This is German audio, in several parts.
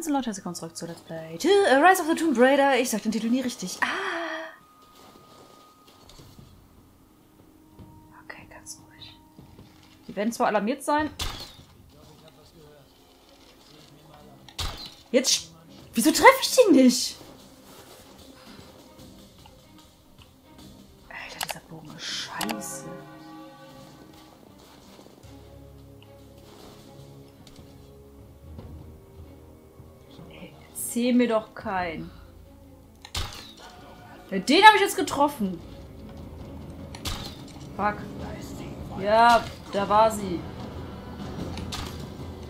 Moin so Leute, herzlich willkommen zurück zu Let's Play Rise of the Tomb Raider. Ich sag den Titel nie richtig. Okay, ganz ruhig. Die werden zwar alarmiert sein. Jetzt... Wieso treffe ich den nicht? Alter, dieser Bogen ist scheiße. Erzähl mir doch keinen. Ja, den habe ich jetzt getroffen. Fuck. Ja, da war sie.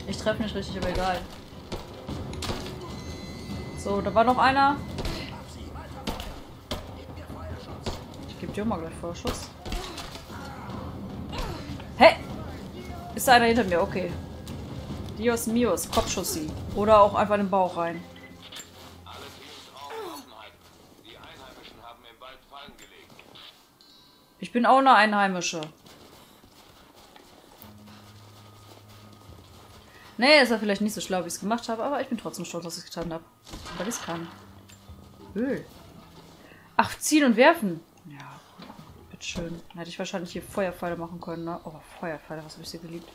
Ich treffe nicht richtig, aber egal. So, da war noch einer. Ich gebe dir auch mal gleich Vorschuss. Hey! Ist da einer hinter mir? Okay. Dios mios, Kopfschussi. Oder auch einfach in den Bauch rein. Ich bin auch eine Einheimische. Nee, ist ja vielleicht nicht so schlau, wie ich es gemacht habe, aber ich bin trotzdem stolz, dass ich es getan habe. Weil ich es kann. Öl. Ach, ziehen und werfen. Ja, bitteschön. Hätte ich wahrscheinlich hier Feuerpfeile machen können, ne? Oh, Feuerpfeile, was habe ich sie geliebt.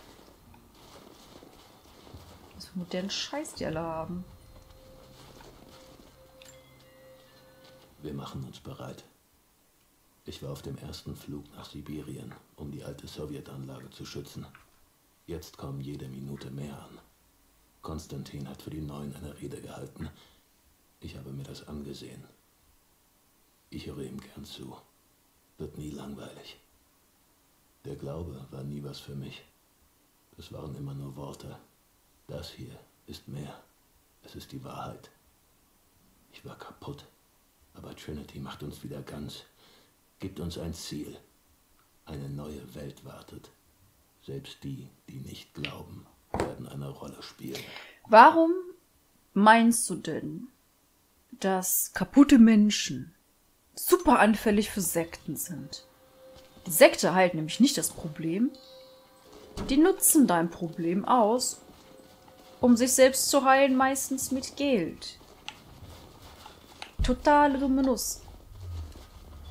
Was für modernen Scheiß die alle haben. Wir machen uns bereit. Ich war auf dem ersten Flug nach Sibirien, um die alte Sowjetanlage zu schützen. Jetzt kommen jede Minute mehr an. Konstantin hat für die Neuen eine Rede gehalten. Ich habe mir das angesehen. Ich höre ihm gern zu. Wird nie langweilig. Der Glaube war nie was für mich. Das waren immer nur Worte. Das hier ist mehr. Es ist die Wahrheit. Ich war kaputt, aber Trinity macht uns wieder ganz. Gibt uns ein Ziel. Eine neue Welt wartet. Selbst die, die nicht glauben, werden eine Rolle spielen. Warum meinst du denn, dass kaputte Menschen super anfällig für Sekten sind? Die Sekte heilt nämlich nicht das Problem. Die nutzen dein Problem aus, um sich selbst zu heilen, meistens mit Geld. Totale dumme Nuss.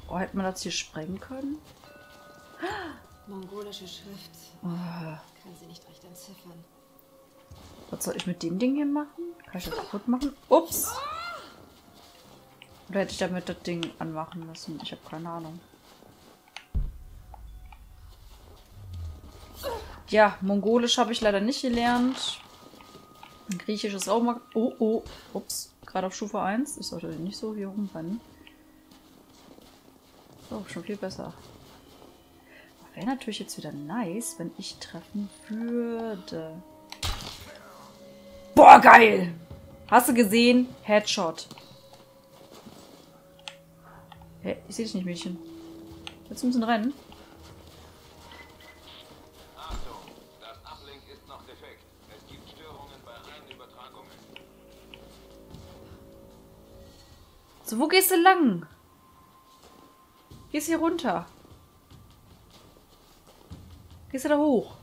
Oh, hätte man das hier sprengen können? Mongolische Schrift. Oh. Kann sie nicht recht entziffern. Was soll ich mit dem Ding hier machen? Kann ich das kaputt machen? Ups! Oder hätte ich damit das Ding anmachen müssen? Ich habe keine Ahnung. Ja, Mongolisch habe ich leider nicht gelernt. Griechisch ist auch mal... Oh, oh. Ups. Gerade auf Stufe 1. Ich sollte nicht so hier rumrennen. So, schon viel besser. Wäre natürlich jetzt wieder nice, wenn ich treffen würde. Boah, geil! Hast du gesehen? Headshot. Hey, ich sehe dich nicht, Mädchen. Willst du ein bisschen rennen? Achtung, das Uplink ist noch defekt. Es gibt Störungen bei allen Übertragungen. So, wo gehst du lang? Gehst hier runter. Gehst du da hoch?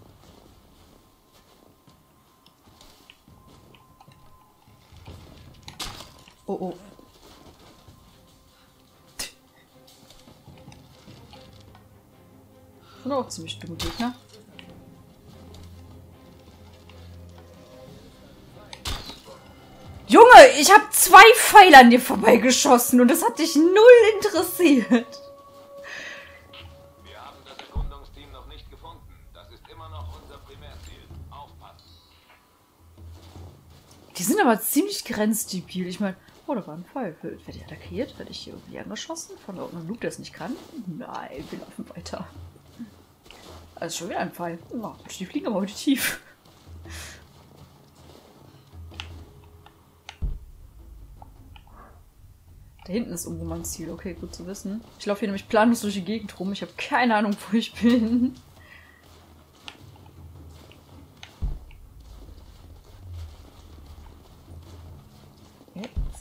Oh, oh. Oder auch ziemlich dumme Gegner. Junge, ich habe 2 Pfeile an dir vorbeigeschossen und das hat dich null interessiert. Die sind aber ziemlich grenzdebil. Ich meine, oh, da war ein Pfeil. Werde ich attackiert? Werde ich hier irgendwie angeschossen? Von irgendeinem Loop, der es nicht kann? Nein, wir laufen weiter. Also schon wieder ein Pfeil. Oh, die fliegen aber heute tief. Da hinten ist irgendwo mein Ziel. Okay, gut zu wissen. Ich laufe hier nämlich planlos durch die Gegend rum. Ich habe keine Ahnung, wo ich bin.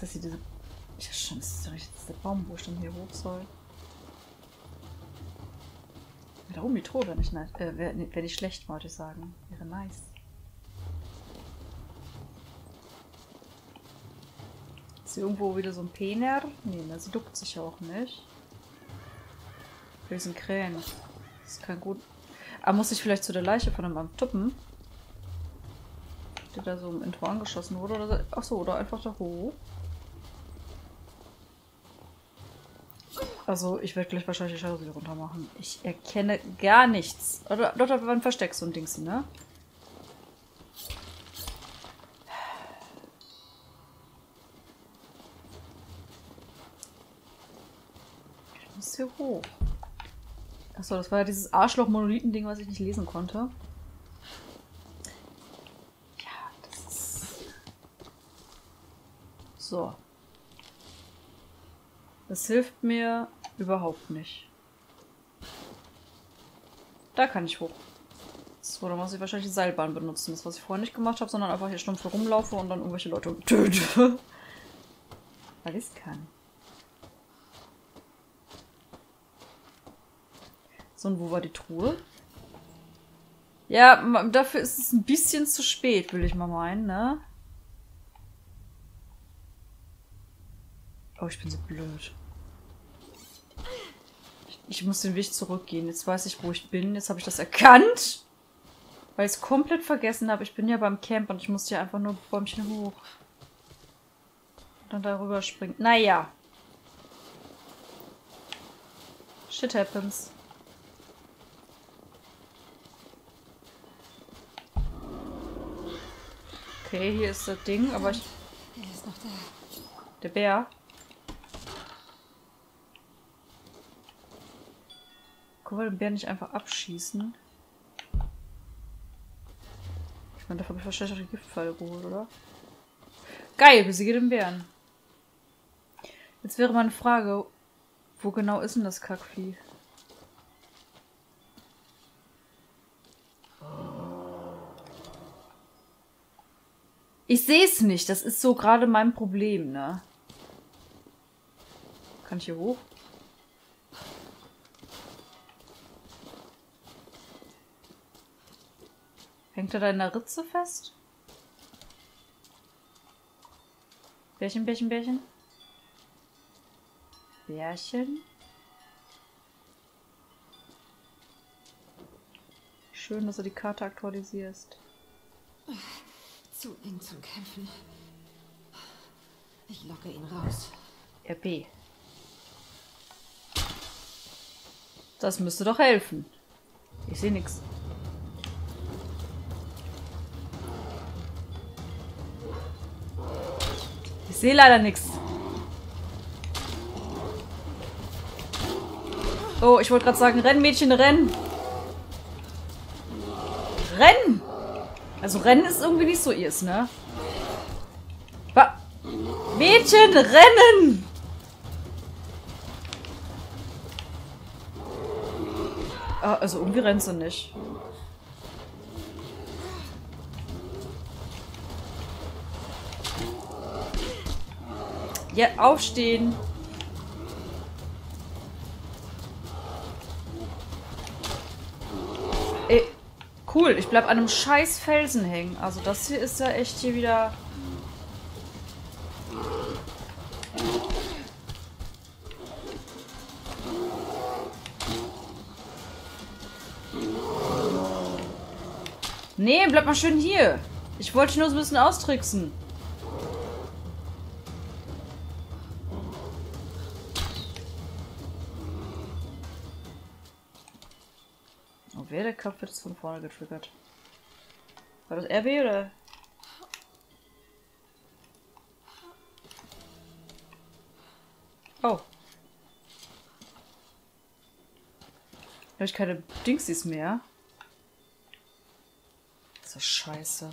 Dass sie diese. Ja, schon, das ist doch nicht der Baum, wo ich dann hier hoch soll. Da oben die Truhe wäre nicht nice. Wäre nicht schlecht, wollte ich sagen. Wäre nice. Ist hier irgendwo wieder so ein Penner? Ne, das duckt sich auch nicht. Hier sind Krähen. Das ist kein gut. Ah, muss ich vielleicht zu der Leiche von einem Tuppen? Der da so im Intro angeschossen wurde oder so. Achso, oder einfach da hoch. Also, ich werde gleich wahrscheinlich die Scheiße runter machen. Ich erkenne gar nichts. Oder dort hat man ein Versteck, so ein Dings, ne? Ich muss hier hoch. Achso, das war ja dieses Arschloch-Monolithen-Ding, was ich nicht lesen konnte. Ja, das ist... So. Das hilft mir überhaupt nicht. Da kann ich hoch. So, dann muss ich wahrscheinlich die Seilbahn benutzen. Das, was ich vorher nicht gemacht habe, sondern einfach hier stumpf rumlaufe und dann irgendwelche Leute töte. Weil ich es kann. So, und wo war die Truhe? Ja, dafür ist es ein bisschen zu spät, will ich mal meinen, ne? Oh, ich bin so blöd. Ich muss den Weg zurückgehen. Jetzt weiß ich, wo ich bin. Jetzt habe ich das erkannt. Weil ich es komplett vergessen habe. Ich bin ja beim Camp und ich muss hier einfach nur Bäumchen hoch. Und dann darüber springen. Naja. Shit happens. Okay, hier ist das Ding, aber ich... Er ist noch da. Der Bär. Können wir den Bären nicht einfach abschießen? Ich meine, dafür habe ich wahrscheinlich auch die Giftpfeile geholt, oder? Geil, besiege den Bären. Jetzt wäre meine Frage, wo genau ist denn das Kackvieh? Ich sehe es nicht, das ist so gerade mein Problem, ne? Kann ich hier hoch? Hängt er da in der Ritze fest? Bärchen, Bärchen, Bärchen. Bärchen. Schön, dass du die Karte aktualisierst. Zu eng zum Kämpfen. Ich locke ihn raus. RB. Das müsste doch helfen. Ich sehe nichts. Ich sehe leider nichts. Oh, ich wollte gerade sagen, renn, Mädchen, renn. Renn! Also rennen ist irgendwie nicht so ihrs, ne? Mädchen, rennen! Ah, also irgendwie rennt sie nicht. Ja, aufstehen. Ey, cool, ich bleib an einem scheiß Felsen hängen. Also das hier ist ja echt hier wieder... Nee, bleib mal schön hier. Ich wollte dich nur so ein bisschen austricksen. Der Kopf wird jetzt von vorne getriggert. War das RB oder? Oh. Da habe ich keine Dingsies mehr. Das ist scheiße.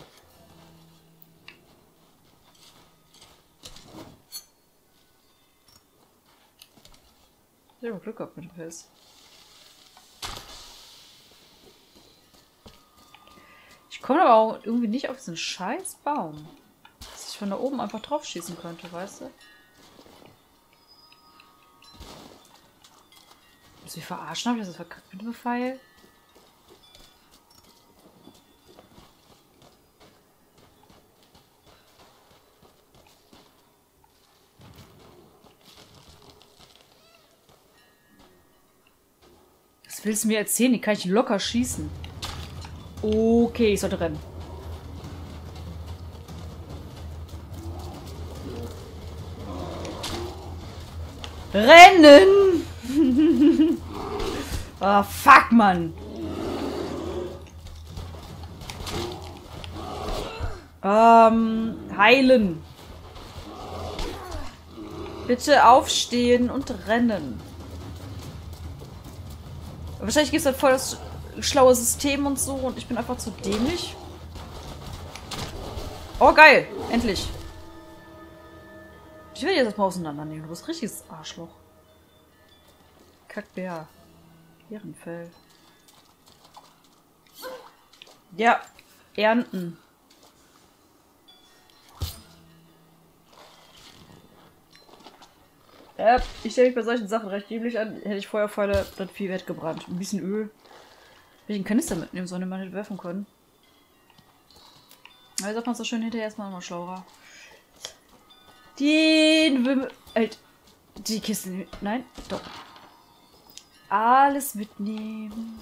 Ich habe Glück gehabt mit dem Pilz. Ich komme aber auch irgendwie nicht auf diesen scheiß Baum. Dass ich von da oben einfach drauf schießen könnte, weißt du? Muss ich verarschen? Habe ich das verkackt mit dem Pfeil? Was willst du mir erzählen? Die kann ich locker schießen. Okay, ich sollte rennen. Rennen! Ah, oh, fuck, Mann. Heilen. Bitte aufstehen und rennen. Wahrscheinlich gibt es halt voll das schlaue System und so und ich bin einfach zu dämlich. Oh, geil. Endlich. Ich will jetzt erstmal auseinandernehmen. Du bist richtiges Arschloch. Kackbär. Ehrenfell. Ja. Ernten. Ich stelle mich bei solchen Sachen recht lieblich an. Hätte ich Feuerpfeile, dann viel Wert gebrannt. Ein bisschen Öl. Hätte ich einen Kanister mitnehmen sollen, den man hätte werfen können. Aber jetzt sagt man so schön hinterher erstmal immer schlauer. Den Wimmel. Die Kiste. Nein, doch. Alles mitnehmen.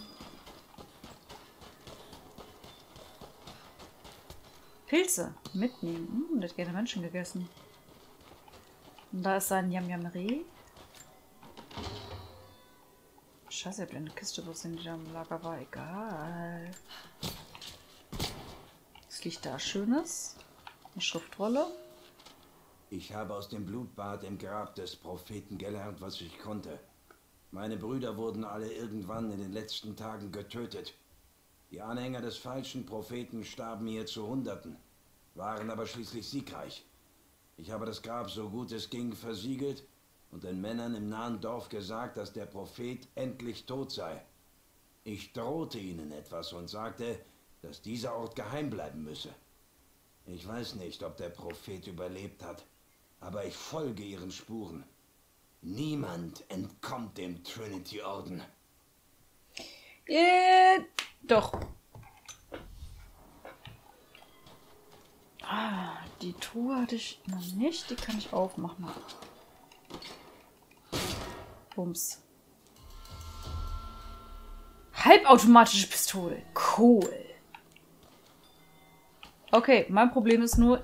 Pilze mitnehmen. Der hat gerne Menschen gegessen. Und da ist sein Yam-Yam-Reh. Scheiße, ich hab eine Kiste, wo sind die da im Lager war? Egal. Was liegt da Schönes? Eine Schriftrolle. Ich habe aus dem Blutbad im Grab des Propheten gelernt, was ich konnte. Meine Brüder wurden alle irgendwann in den letzten Tagen getötet. Die Anhänger des falschen Propheten starben hier zu Hunderten, waren aber schließlich siegreich. Ich habe das Grab so gut es ging versiegelt und den Männern im nahen Dorf gesagt, dass der Prophet endlich tot sei. Ich drohte ihnen etwas und sagte, dass dieser Ort geheim bleiben müsse. Ich weiß nicht, ob der Prophet überlebt hat, aber ich folge ihren Spuren. Niemand entkommt dem Trinity-Orden. Doch. Ah, die Truhe hatte ich noch nicht. Die kann ich aufmachen. Bums. Halbautomatische Pistole. Cool. Okay, mein Problem ist nur,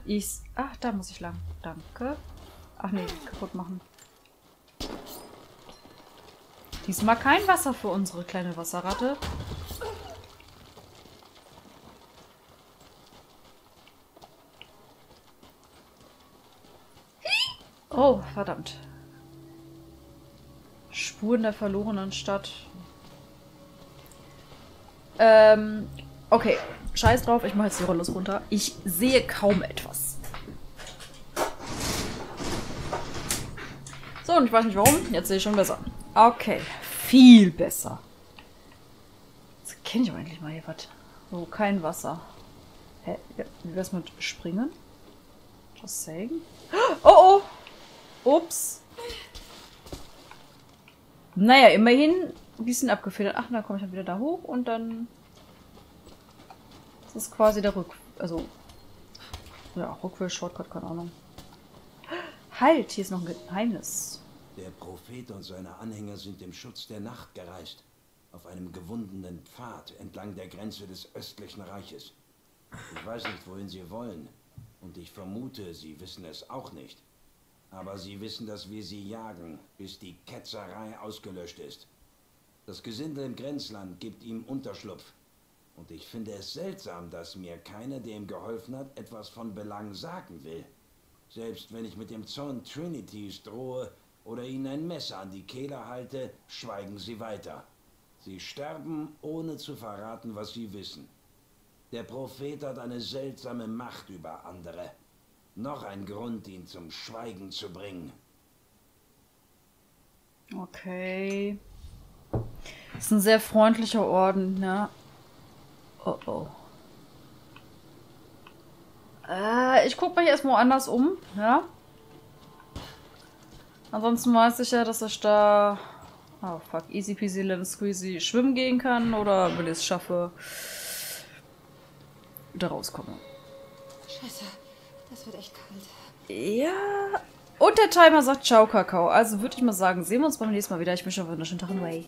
ach, da muss ich lang. Danke. Ach nee, kaputt machen. Diesmal kein Wasser für unsere kleine Wasserratte. Oh, verdammt. Spuren der verlorenen Stadt. Okay. Scheiß drauf, ich mache jetzt die Rolle runter. Ich sehe kaum etwas. So, und ich weiß nicht warum. Jetzt sehe ich schon besser. Okay. Viel besser. Jetzt kenne ich auch endlich mal hier was. So, kein Wasser. Hä? Ja, wie wär's mit Springen? Just saying. Oh, oh! Ups. Naja, immerhin ein bisschen abgefedert. Ach, dann komme ich dann wieder da hoch und dann... Das ist quasi der Also... Ja, Rückwärts-Shortcut, keine Ahnung. Halt, hier ist noch ein Geheimnis. Der Prophet und seine Anhänger sind im Schutz der Nacht gereist. Auf einem gewundenen Pfad entlang der Grenze des östlichen Reiches. Ich weiß nicht, wohin sie wollen. Und ich vermute, sie wissen es auch nicht. Aber sie wissen, dass wir sie jagen, bis die Ketzerei ausgelöscht ist. Das Gesindel im Grenzland gibt ihm Unterschlupf. Und ich finde es seltsam, dass mir keiner, der ihm geholfen hat, etwas von Belang sagen will. Selbst wenn ich mit dem Zorn Trinitys drohe oder ihnen ein Messer an die Kehle halte, schweigen sie weiter. Sie sterben, ohne zu verraten, was sie wissen. Der Prophet hat eine seltsame Macht über andere. Noch ein Grund, ihn zum Schweigen zu bringen. Okay. Das ist ein sehr freundlicher Orden, ne? Oh oh. Ich gucke mich erstmal anders um, ja? Ansonsten weiß ich ja, dass ich da... Oh fuck, easy peasy, lemon squeezy schwimmen gehen kann oder, wenn ich es schaffe, da rauskomme. Scheiße. Das wird echt kalt. Ja. Und der Timer sagt Ciao, Kakao. Also würde ich mal sagen, sehen wir uns beim nächsten Mal wieder. Ich wünsche euch einen wunderschönen Tag.